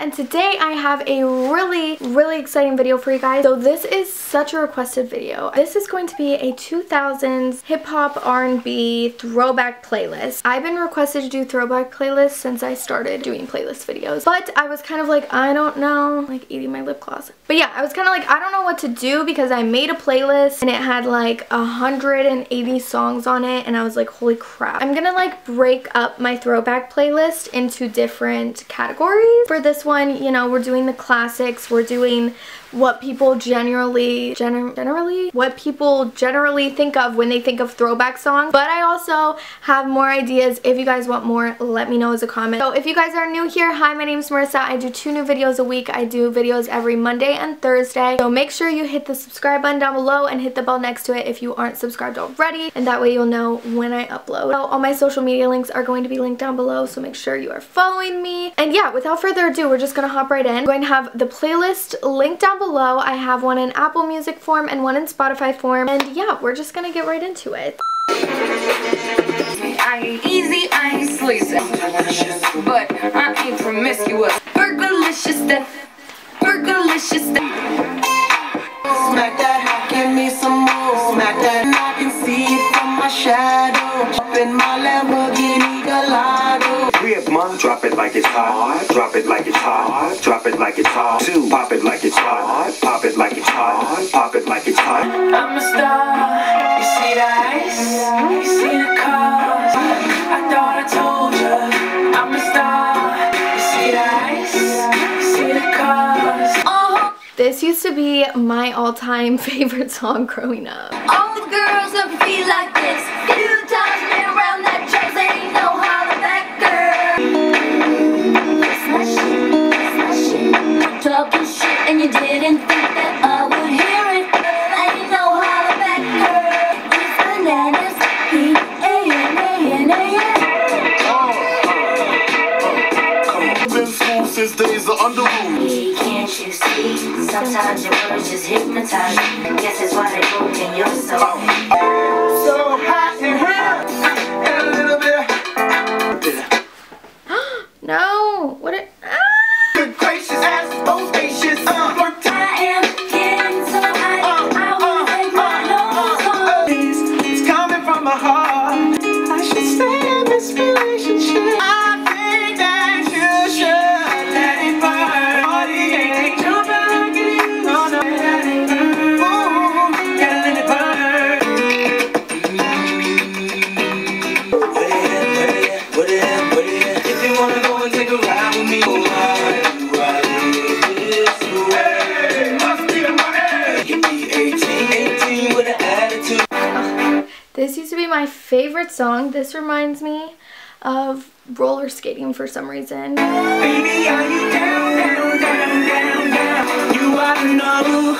And today I have a really exciting video for you guys. So this is such a requested video. This is going to be a 2000s hip-hop R&B throwback playlist. I've been requested to do throwback playlists since I started doing playlist videos, but I was kind of like, I don't know, like eating my lip gloss. But yeah, I was kind of like, I don't know what to do, because I made a playlist and it had like 180 songs on it, and I was like, holy crap. I'm gonna like break up my throwback playlist into different categories. For this one, you know, we're doing the classics, we're doing what people generally think of when they think of throwback songs. But I also have more ideas. If you guys want more, let me know as a comment. So if you guys are new here, hi, my name's Marissa. I do 2 new videos a week. I do videos every Monday and Thursday. So make sure you hit the subscribe button down below and hit the bell next to it if you aren't subscribed already, and that way you'll know when I upload. So all my social media links are going to be linked down below, so make sure you are following me. And yeah, without further ado, we're just gonna hop right in. I'm going to have the playlist linked down below. I have one in Apple Music form and one in Spotify form, and yeah, we're just gonna get right into it. I ain't easy, I ain't sleazy, but I ain't promiscuous. Burgalicious that, burgalicious that. Smack that, give me some more. Smack that, and I can see it from my shadow. Up in my Lamborghini Gallardo. Mom, drop it like it's hot, drop it like it's hot, drop it like it's hot. 2, pop it like it's hot, pop it like it's hot, pop it like it's hot. I'm a star, you see the ice, you see the cars. I thought I told you, I'm a star, you see the ice, you see the cars. Oh. This used to be my all-time favorite song growing up. All the girls ever feel like this, few times been around that dress, ain't no holler back. And you didn't think that I would hear it. I ain't no holler back girl. It's bananas. I've been fooled since days of under roof. Can't you see? Sometimes your words just hypnotize me. I guess it's why they broke in your soul. So hot in here. And a little bit. No. What it? Good gracious ass. Oh, this used to be my favorite song. This reminds me of roller skating for some reason. Baby, are you down, down, down, down, down? You ought to know.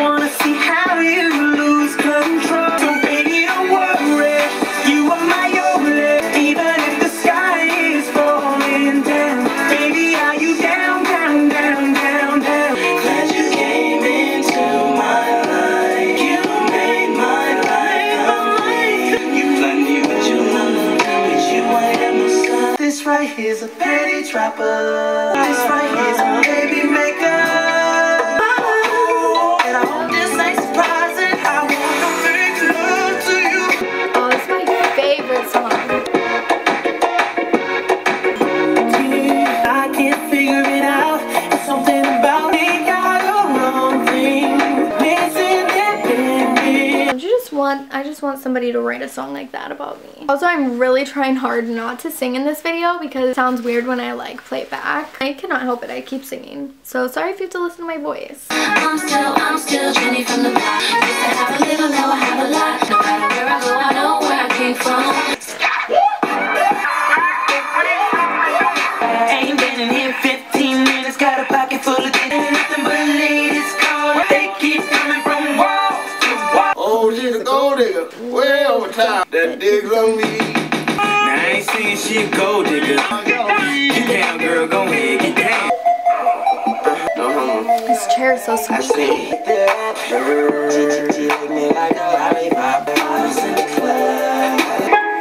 Wanna see how you lose control. So baby, don't worry. You are my only. Even if the sky is falling down. Baby, are you down, down, down, down, down? Glad you came into my life. This right here's a penny dropper. This right here's a baby maker. And I hope this ain't surprising. I wanna make love to you. Oh, it's my favorite song. I can't figure it out. It's something about me got the wrong thing. I just want somebody to write a song like that about me. Also, I'm really trying hard not to sing in this video because it sounds weird when I like play it back. I cannot help it, I keep singing. So sorry if you have to listen to my voice. I'm still Jenny from the back. Used to have a little, now I have a lot. No matter where I go, I know where I came from. Ain't been in here 15 minutes, got a pocket full of things. Ain't nothing but ladies calling. They keep coming from walls. Oh, she's a gold digger, way over top. That digs on me. Now I ain't seen she a gold digger. Get down, girl, go ahead, get down. It's chair is so sweet.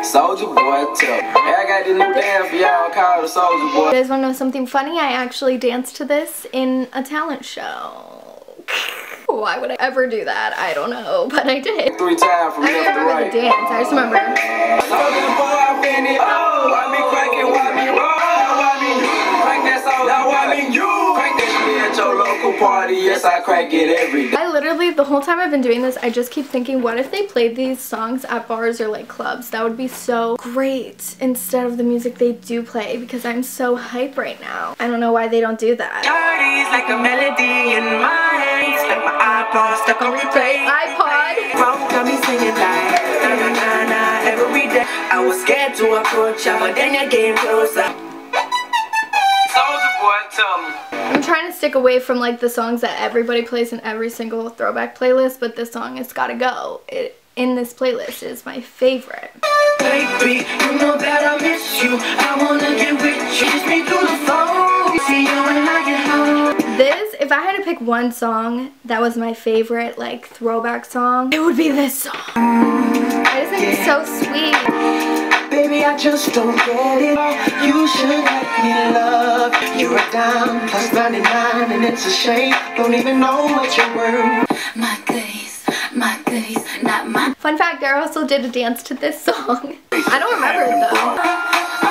Soldier Boy, tell me. I got this new dance for y'all called the Soldier Boy. You guys want to know something funny? I actually danced to this in a talent show. Why would I ever do that? I don't know, but I did. 3 times from left to right. I don't remember the dance, I just remember. Soldier Boy, I'm finna, oh, I be cracking, why me roll? Why me you? Crank that soul, now why me you? Crank that shit at your local party, yes, I crank it every day. I literally, the whole time I've been doing this, I just keep thinking, what if they played these songs at bars or like clubs? That would be so great instead of the music they do play, because I'm so hype right now. I don't know why they don't do that. Party's like a melody in my head, stuck my iPod, stuck on replay. iPod. Got me singing like, na-na-na-na, every day. I was scared to approach, but then you came closer. I'm trying to stick away from like the songs that everybody plays in every single throwback playlist, but this song has gotta go. It in this playlist is my favorite. Baby, you know that I miss you. I wanna get with you. Just me through the phone. See you when I get home. This, if I had to pick one song that was my favorite like throwback song, it would be this song. I just think it's so sweet. Baby, I just don't get it. You should let me love. You're a dime plus 99, and it's a shame. Don't even know what you're worth. My goodies, not my. Fun fact: I also did a dance to this song. I don't remember it though.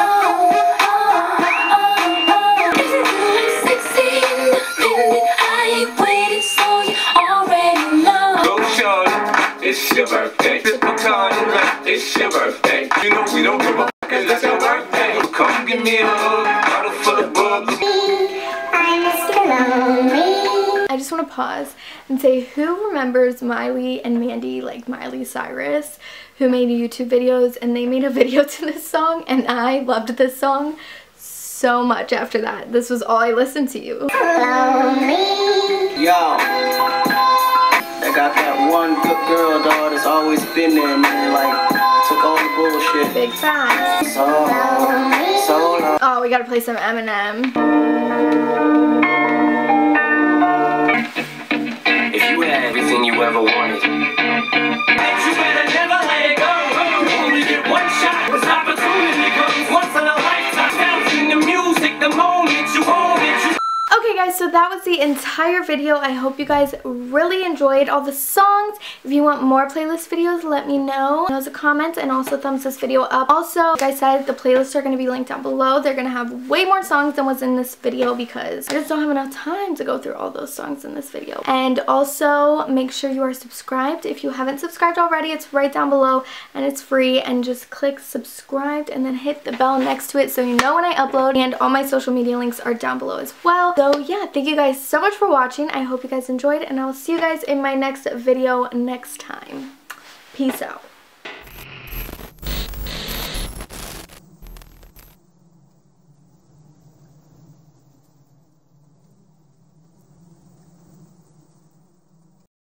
It's your birthday. It's your birthday. You know we don't give a fuck cause it's your birthday. Come give me a bottle full of bugs. I'm Mr. Lonely. I just want to pause and say, who remembers Miley and Mandy, like Miley Cyrus, who made YouTube videos, and they made a video to this song, and I loved this song so much after that. This was all I listened to. Lonely. Yo. I got that one good girl, dog, that's always been there, man, like, took all the bullshit. Big facts. So long, so long. Oh, we gotta play some Eminem. If you had everything you ever wanted, you better never let it go. You only get one shot, this opportunity comes once in a lifetime. Sounding the music, the moment you own it, you. Okay guys, so that was the entire video. I hope you guys really enjoyed all the songs. If you want more playlist videos, let me know. Leave a comment and also thumbs this video up. Also, like I said, the playlists are going to be linked down below. They're going to have way more songs than was in this video because I just don't have enough time to go through all those songs in this video. And also, make sure you are subscribed. If you haven't subscribed already, it's right down below and it's free. And just click subscribed and then hit the bell next to it so you know when I upload. And all my social media links are down below as well. So yeah, thank you guys so much for watching. I hope you guys enjoyed, and I'll see you guys in my next video next time. Peace out.